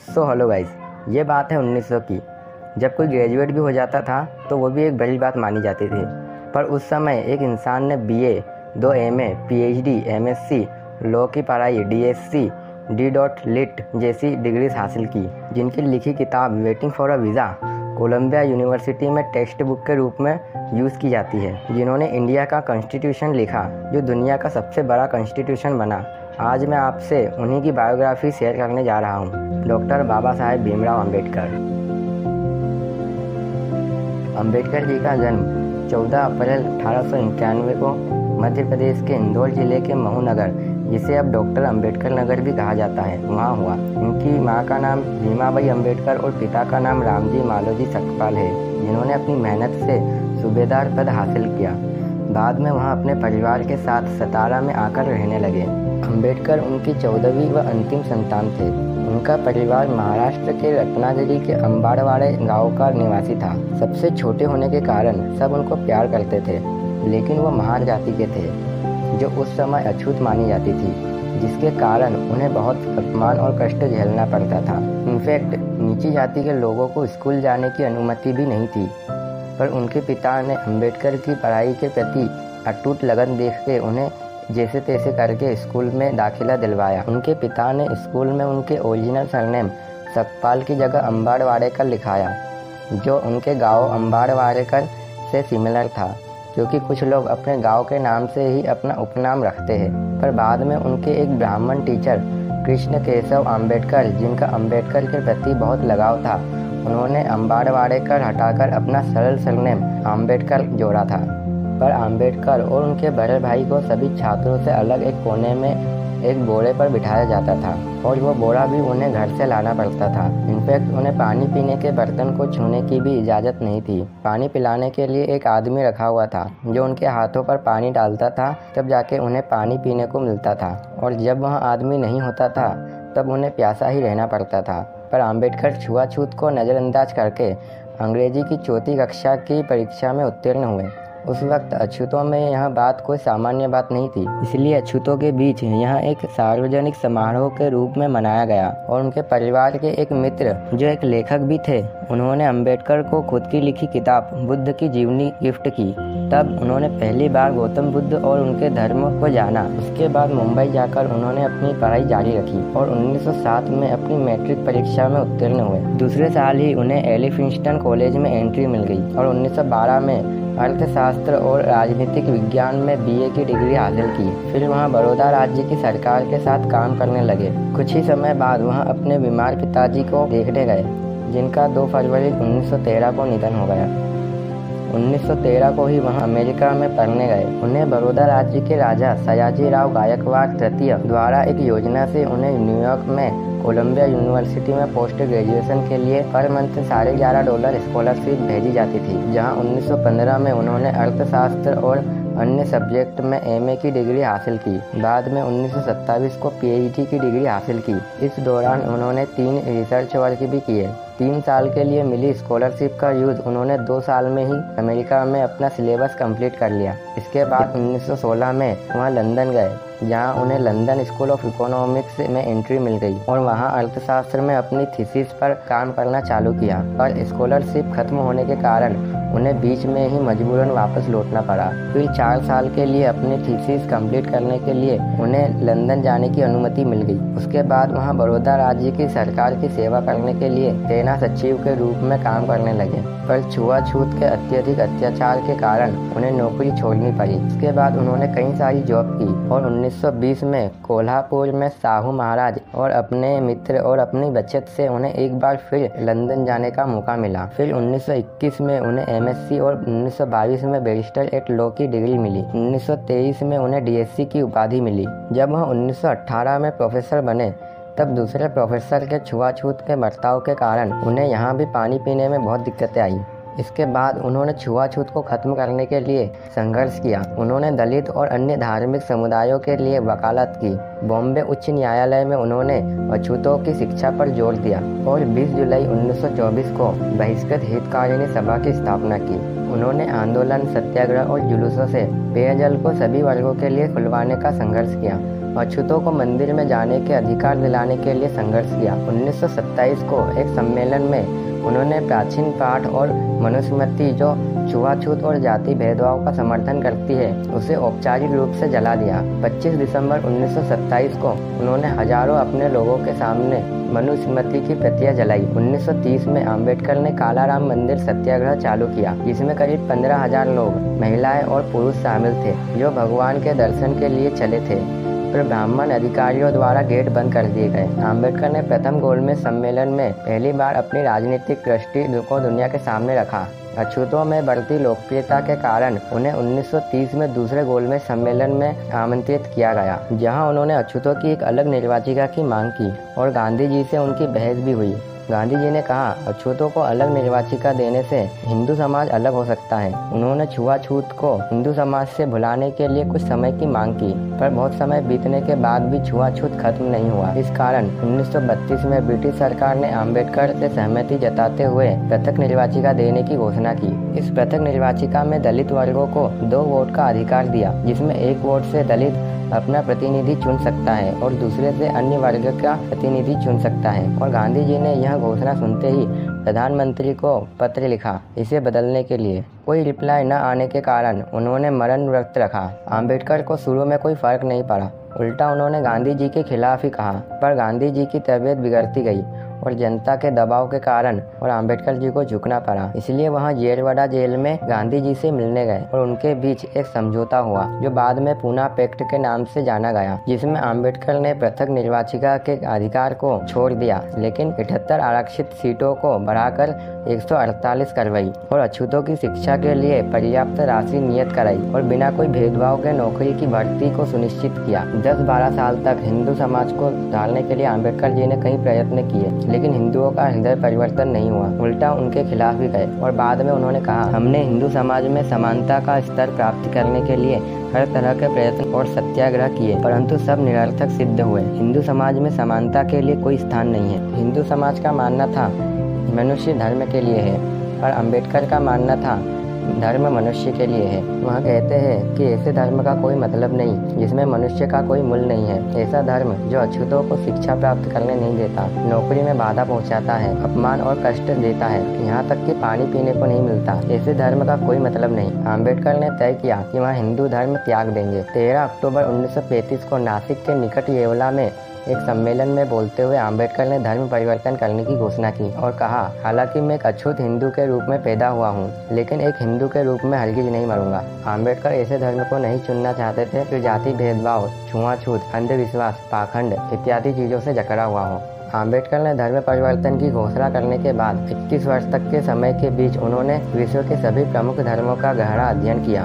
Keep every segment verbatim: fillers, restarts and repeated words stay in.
So hello guys, ये बात है उन्नीस सौ की। जब कोई ग्रेजुएट भी हो जाता था तो वो भी एक बड़ी बात मानी जाती थी, पर उस समय एक इंसान ने बीए, दो एमए, पीएचडी, एमएससी, लॉ की पढ़ाई, डीएससी, डी डॉट लिट जैसी डिग्रीज हासिल की, जिनकी लिखी किताब waiting for a visa Columbia University में टेक्स्ट बुक के रूप में यूज़ की जाती है। जिन्होंने इंडिया का कॉन्स्टिट्यूशन लिखा, जो दुनिया का सबसे बड़ा कॉन्स्टिट्यूशन बना। आज मैं आपसे उन्हीं की बायोग्राफी शेयर करने जा रहा हूँ, डॉक्टर बाबा साहेब भीमराव अम्बेडकर। अम्बेडकर जी का जन्म चौदह अप्रैल अठारह सौ इक्यानवे को मध्य प्रदेश के इंदौर जिले के महू नगर, जिसे अब डॉक्टर अम्बेडकर नगर भी कहा जाता है, वहाँ हुआ। उनकी माँ का नाम भीमाबाई अम्बेडकर और पिता का नाम रामजी मालोजी सतपाल है, जिन्होंने अपनी मेहनत से सूबेदार पद हासिल किया। बाद में वहाँ अपने परिवार के साथ सतारा में आकर रहने लगे। अम्बेडकर उनकी चौदहवीं व अंतिम संतान थे। उनका परिवार महाराष्ट्र के रत्नागिरी के अम्बाड़वाड़े गाँव का निवासी था। सबसे छोटे होने के कारण सब उनको प्यार करते थे, लेकिन वो महार जाति के थे, जो उस समय अछूत मानी जाती थी, जिसके कारण उन्हें बहुत अपमान और कष्ट झेलना पड़ता था। इनफैक्ट नीची जाति के लोगों को स्कूल जाने की अनुमति भी नहीं थी, पर उनके पिता ने अम्बेडकर की पढ़ाई के प्रति अटूट लगन देखते उन्हें जैसे तैसे करके स्कूल में दाखिला दिलवाया। उनके पिता ने स्कूल में उनके ओरिजिनल सरनेम सकपाल की जगह अम्बाड़वाड़ेकर लिखाया, जो उनके गाँव अम्बाड़वाड़ेकर से सिमिलर था, क्योंकि कुछ लोग अपने गांव के नाम से ही अपना उपनाम रखते हैं। पर बाद में उनके एक ब्राह्मण टीचर कृष्ण केशव आम्बेडकर, जिनका आम्बेडकर के प्रति बहुत लगाव था, उन्होंने अम्बाड़वाड़ेकर हटाकर अपना सरल सरनेम आम्बेडकर जोड़ा था। पर आम्बेडकर और उनके बड़े भाई को सभी छात्रों से अलग एक कोने में एक बोरे पर बिठाया जाता था, और वो बोरा भी उन्हें घर से लाना पड़ता था। इनफैक्ट उन्हें पानी पीने के बर्तन को छूने की भी इजाज़त नहीं थी। पानी पिलाने के लिए एक आदमी रखा हुआ था, जो उनके हाथों पर पानी डालता था, तब जाके उन्हें पानी पीने को मिलता था, और जब वह आदमी नहीं होता था तब उन्हें प्यासा ही रहना पड़ता था। पर आम्बेडकर छुआछूत को नज़रअंदाज करके अंग्रेजी की चौथी कक्षा की परीक्षा में उत्तीर्ण हुए। उस वक्त अछूतों में यह बात कोई सामान्य बात नहीं थी, इसलिए अछूतों के बीच यह एक सार्वजनिक समारोह के रूप में मनाया गया, और उनके परिवार के एक मित्र, जो एक लेखक भी थे, उन्होंने अम्बेडकर को खुद की लिखी किताब बुद्ध की जीवनी गिफ्ट की। तब उन्होंने पहली बार गौतम बुद्ध और उनके धर्म को जाना। उसके बाद मुंबई जाकर उन्होंने अपनी पढ़ाई जारी रखी और उन्नीस सौ सात में अपनी मैट्रिक परीक्षा में उत्तीर्ण हुए। दूसरे साल ही उन्हें एलिफिंस्टन कॉलेज में एंट्री मिल गई और उन्नीस सौ बारह में अर्थशास्त्र और राजनीतिक विज्ञान में बीए की डिग्री हासिल की। फिर वहाँ बड़ौदा राज्य की सरकार के साथ काम करने लगे। कुछ ही समय बाद वहाँ अपने बीमार पिताजी को देखने गए, जिनका दो फरवरी उन्नीस सौ तेरह को निधन हो गया। उन्नीस सौ तेरह को ही वहाँ अमेरिका में पढ़ने गए। उन्हें बड़ौदा राज्य के राजा सयाजीराव गायकवाड़ तृतीय द्वारा एक योजना से उन्हें न्यूयॉर्क में कोलंबिया यूनिवर्सिटी में पोस्ट ग्रेजुएशन के लिए पर मंथ साढ़े ग्यारह डॉलर स्कॉलरशिप भेजी जाती थी, जहां उन्नीस सौ पंद्रह में उन्होंने अर्थशास्त्र और अन्य सब्जेक्ट में एमए की डिग्री हासिल की। बाद में उन्नीस सौ सत्ताईस को पीएचडी की डिग्री हासिल की। इस दौरान उन्होंने तीन रिसर्च वर्क भी किए। तीन साल के लिए मिली स्कॉलरशिप का यूज़ उन्होंने दो साल में ही अमेरिका में अपना सिलेबस कंप्लीट कर लिया। इसके बाद उन्नीस सौ सोलह में वहाँ लंदन गए, जहाँ उन्हें लंदन स्कूल ऑफ इकोनॉमिक्स में एंट्री मिल गई और वहाँ अर्थशास्त्र में अपनी थीसिस पर काम करना चालू किया। पर स्कॉलरशिप खत्म होने के कारण उन्हें बीच में ही मजबूरन वापस लौटना पड़ा। फिर चार साल के लिए अपनी थीसिस कंप्लीट करने के लिए उन्हें लंदन जाने की अनुमति मिल गई। उसके बाद वहाँ बड़ौदा राज्य की सरकार की सेवा करने के लिए सेना सचिव के रूप में काम करने लगे। पर छुआछूत के अत्यधिक अत्याचार के कारण उन्हें नौकरी छोड़नी पड़ी। इसके बाद उन्होंने कई सारी जॉब की और उन्नीस सौ बीस में कोल्हापुर में साहू महाराज और अपने मित्र और अपनी बचत से उन्हें एक बार फिर लंदन जाने का मौका मिला। फिर उन्नीस सौ इक्कीस में उन्हें एमएससी और उन्नीस सौ बाईस में बैरिस्टर एट लॉ की डिग्री मिली। उन्नीस सौ तेईस में उन्हें डीएससी की उपाधि मिली। जब वह उन्नीस सौ अठारह में प्रोफेसर बने, तब दूसरे प्रोफेसर के छुआछूत के बर्ताव के कारण उन्हें यहाँ भी पानी पीने में बहुत दिक्कतें आई। इसके बाद उन्होंने छुआछूत को खत्म करने के लिए संघर्ष किया। उन्होंने दलित और अन्य धार्मिक समुदायों के लिए वकालत की। बॉम्बे उच्च न्यायालय में उन्होंने अछूतों की शिक्षा पर जोर दिया और बीस जुलाई उन्नीस सौ चौबीस को बहिष्कृत हितकारिणी सभा की स्थापना की। उन्होंने आंदोलन, सत्याग्रह और जुलूसों से पेयजल को सभी वर्गों के लिए खुलवाने का संघर्ष किया। अछूतों को मंदिर में जाने के अधिकार दिलाने के लिए संघर्ष किया। उन्नीस सौ सत्ताईस को एक सम्मेलन में उन्होंने प्राचीन पाठ और मनुस्मृति जो छुआछूत और जाति भेदभाव का समर्थन करती है उसे औपचारिक रूप से जला दिया। पच्चीस दिसंबर उन्नीस सौ सत्ताईस को उन्होंने हजारों अपने लोगों के सामने मनुस्मृति की प्रतियां जलाई। उन्नीस सौ तीस में आम्बेडकर ने कालाराम मंदिर सत्याग्रह चालू किया, जिसमें करीब पंद्रह हजार लोग, महिलाएं और पुरुष शामिल थे, जो भगवान के दर्शन के लिए चले थे, पर ब्राह्मण अधिकारियों द्वारा गेट बंद कर दिए गए। आम्बेडकर ने प्रथम गोलमेज सम्मेलन में पहली बार अपनी राजनीतिक दृष्टि को दुनिया के सामने रखा। अछूतों में बढ़ती लोकप्रियता के कारण उन्हें उन्नीस सौ तीस में दूसरे गोलमेज सम्मेलन में आमंत्रित किया गया, जहां उन्होंने अछूतों की एक अलग निर्वाचिका की मांग की और गांधी जी से उनकी बहस भी हुई। गांधी जी ने कहा, अछूतों को अलग निर्वाचिका देने से हिंदू समाज अलग हो सकता है। उन्होंने छुआछूत को हिंदू समाज से भुलाने के लिए कुछ समय की मांग की, पर बहुत समय बीतने के बाद भी छुआछूत खत्म नहीं हुआ। इस कारण उन्नीस सौ बत्तीस में ब्रिटिश सरकार ने आम्बेडकर से सहमति जताते हुए पृथक निर्वाचिका देने की घोषणा की। इस पृथक निर्वाचिका में दलित वर्गों को दो वोट का अधिकार दिया, जिसमें एक वोट से दलित अपना प्रतिनिधि चुन सकता है और दूसरे से अन्य वर्ग का प्रतिनिधि चुन सकता है। और गांधी जी ने यह घोषणा सुनते ही प्रधानमंत्री को पत्र लिखा इसे बदलने के लिए। कोई रिप्लाई न आने के कारण उन्होंने मरण व्रत रखा। आम्बेडकर को शुरू में कोई फर्क नहीं पड़ा, उल्टा उन्होंने गांधी जी के खिलाफ ही कहा, पर गांधी जी की तबीयत बिगड़ती गई और जनता के दबाव के कारण और आम्बेडकर जी को झुकना पड़ा। इसलिए वहां येरवडा जेल में गांधी जी से मिलने गए और उनके बीच एक समझौता हुआ, जो बाद में पूना पैक्ट के नाम से जाना गया, जिसमें आम्बेडकर ने पृथक निर्वाचिका के अधिकार को छोड़ दिया, लेकिन इकहत्तर आरक्षित सीटों को बढ़ाकर एक सौ अड़तालीस करवाई और अछूतों की शिक्षा के लिए पर्याप्त राशि नियत कराई और बिना कोई भेदभाव के नौकरी की भर्ती को सुनिश्चित किया। दस बारह साल तक हिंदू समाज को ढालने के लिए आम्बेडकर जी ने कई प्रयत्न किए, लेकिन हिंदुओं का हृदय परिवर्तन नहीं हुआ, उल्टा उनके खिलाफ भी गए। और बाद में उन्होंने कहा, हमने हिंदू समाज में समानता का स्तर प्राप्त करने के लिए हर तरह के प्रयत्न और सत्याग्रह किए, परंतु सब निरर्थक सिद्ध हुए। हिंदू समाज में समानता के लिए कोई स्थान नहीं है। हिंदू समाज का मानना था मनुष्य धर्म के लिए है, और अम्बेडकर का मानना था धर्म मनुष्य के लिए है। वह कहते हैं कि ऐसे धर्म का कोई मतलब नहीं जिसमें मनुष्य का कोई मूल्य नहीं है। ऐसा धर्म जो अछूतों को शिक्षा प्राप्त करने नहीं देता, नौकरी में बाधा पहुंचाता है, अपमान और कष्ट देता है, यहाँ तक कि पानी पीने को नहीं मिलता, ऐसे धर्म का कोई मतलब नहीं। आम्बेडकर ने तय किया कि वह हिंदू धर्म त्याग देंगे। तेरह अक्टूबर उन्नीस सौ पैंतीस को नासिक के निकट येवला में एक सम्मेलन में बोलते हुए आम्बेडकर ने धर्म परिवर्तन करने की घोषणा की और कहा, हालांकि मैं एक अछूत हिंदू के रूप में पैदा हुआ हूँ, लेकिन एक हिंदू के रूप में हरगिज नहीं मरूंगा। आम्बेडकर ऐसे धर्म को नहीं चुनना चाहते थे जो जाति भेदभाव, छुआछूत, अंधविश्वास, पाखंड इत्यादि चीजों से जकड़ा हुआ हो। आम्बेडकर ने धर्म परिवर्तन की घोषणा करने के बाद इक्कीस वर्ष तक के समय के बीच उन्होंने विश्व के सभी प्रमुख धर्मों का गहरा अध्ययन किया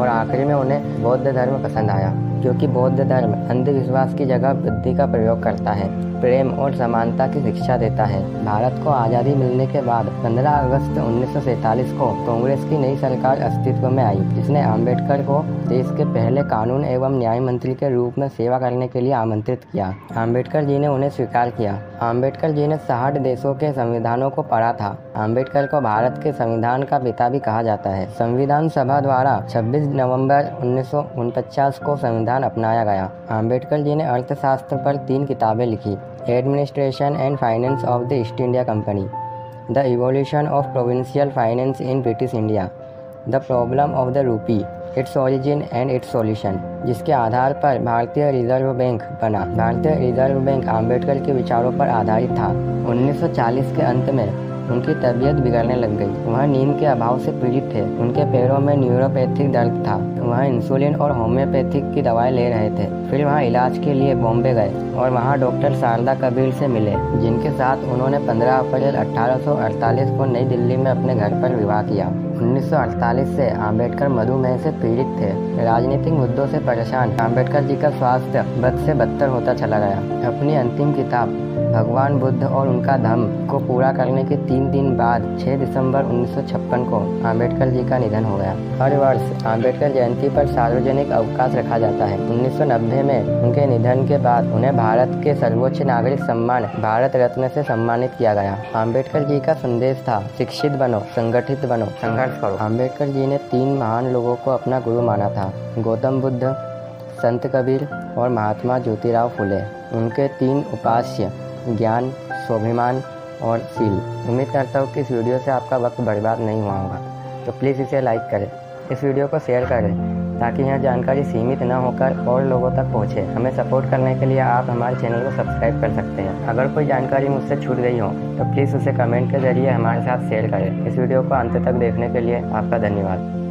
और आखिरी में उन्हें बौद्ध धर्म पसंद आया, क्योंकि बौद्ध धर्म अंधविश्वास की जगह बुद्धि का प्रयोग करता है, प्रेम और समानता की शिक्षा देता है। भारत को आज़ादी मिलने के बाद पंद्रह अगस्त उन्नीस सौ सैंतालीस को कांग्रेस की नई सरकार अस्तित्व में आई, जिसने आम्बेडकर को देश के पहले कानून एवं न्याय मंत्री के रूप में सेवा करने के लिए आमंत्रित किया। आम्बेडकर जी ने उन्हें स्वीकार किया। आम्बेडकर जी ने साठ देशों के संविधानों को पढ़ा था। आम्बेडकर को भारत के संविधान का पिता भी कहा जाता है। संविधान सभा द्वारा छब्बीस नवंबर उन्नीस सौ उनचास को संविधान अपनाया गया। आम्बेडकर जी ने अर्थशास्त्र पर तीन किताबें लिखी, administration and finance of the East India Company, the evolution of provincial finance in British India, the problem of the rupee, its origin and its solution, जिसके आधार पर भारतीय रिजर्व बैंक बना। भारतीय रिजर्व बैंक आम्बेडकर के विचारों पर आधारित था। उन्नीस सौ चालीस के अंत में उनकी तबीयत बिगड़ने लग गई। वह नींद के अभाव से पीड़ित थे, उनके पैरों में न्यूरोपैथिक दर्द था, वह इंसुलिन और होम्योपैथिक की दवाएं ले रहे थे। फिर वह इलाज के लिए बॉम्बे गए और वहां डॉक्टर शारदा कबीर से मिले, जिनके साथ उन्होंने पंद्रह अप्रैल अठारह सौ अड़तालीस को नई दिल्ली में अपने घर पर विवाह किया। उन्नीस सौ अड़तालीस से आम्बेडकर मधुमेह से पीड़ित थे। राजनीतिक मुद्दों से परेशान आम्बेडकर जी का स्वास्थ्य बद से बदतर होता चला गया। अपनी अंतिम किताब भगवान बुद्ध और उनका धम्म को पूरा करने के तीन दिन बाद छह दिसंबर उन्नीस सौ छप्पन को आम्बेडकर जी का निधन हो गया। हर वर्ष आम्बेडकर जयंती पर सार्वजनिक अवकाश रखा जाता है। उन्नीस सौ नब्बे में उनके निधन के बाद उन्हें भारत के सर्वोच्च नागरिक सम्मान भारत रत्न से सम्मानित किया गया। आम्बेडकर जी का संदेश था, शिक्षित बनो, संगठित बनो, संघर्ष करो। आम्बेडकर जी ने तीन महान लोगों को अपना गुरु माना था, गौतम बुद्ध, संत कबीर और महात्मा ज्योतिराव फुले, उनके तीन उपास्य ज्ञान, स्वाभिमान और सील। उम्मीद करता हूँ कि इस वीडियो से आपका वक्त बर्बाद नहीं हुआ होगा, तो प्लीज़ इसे लाइक करें, इस वीडियो को शेयर करें ताकि यह जानकारी सीमित न होकर और लोगों तक पहुँचे। हमें सपोर्ट करने के लिए आप हमारे चैनल को सब्सक्राइब कर सकते हैं। अगर कोई जानकारी मुझसे छूट गई हो तो प्लीज़ उसे कमेंट के जरिए हमारे साथ शेयर करें। इस वीडियो को अंत तक देखने के लिए आपका धन्यवाद।